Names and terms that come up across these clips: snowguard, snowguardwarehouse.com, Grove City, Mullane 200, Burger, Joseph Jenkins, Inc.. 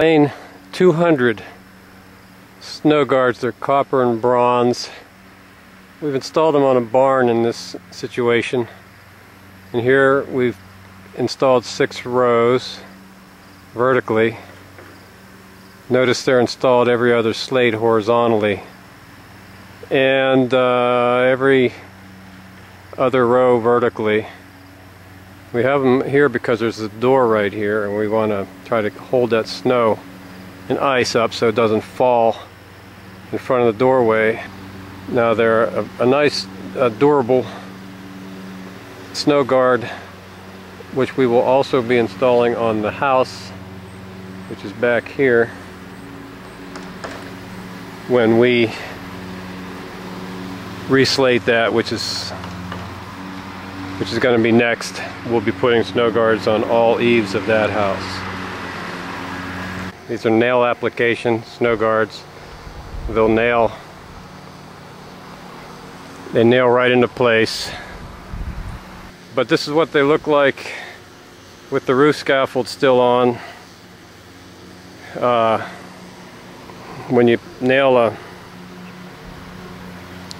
Mullane 200 snow guards. They're copper and bronze. We've installed them on a barn in this situation, and here we've installed 6 rows vertically. Notice they're installed every other slate horizontally, and every other row vertically. We have them here because there's a door right here, and we want to try to hold that snow and ice up so it doesn't fall in front of the doorway. Now they're a nice, durable snow guard, which we will also be installing on the house, which is back here, when we reslate that, which is going to be next. We'll be putting snow guards on all eaves of that house. These are nail application snow guards. They nail right into place. But this is what they look like with the roof scaffold still on. When you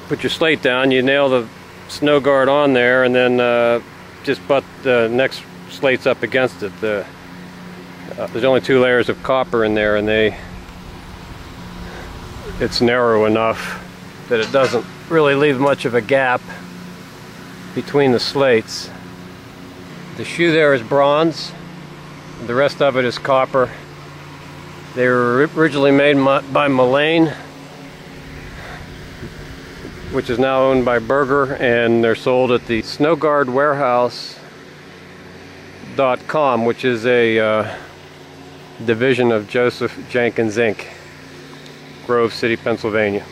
put your slate down, you nail the snow guard on there, and then just butt the next slates up against it. There's only 2 layers of copper in there, and it's narrow enough that it doesn't really leave much of a gap between the slates. The shoe there is bronze, the rest of it is copper. They were originally made by Mullane, which is now owned by Burger, and they're sold at the snowguardwarehouse.com, which is a division of Joseph Jenkins, Inc., Grove City, Pennsylvania.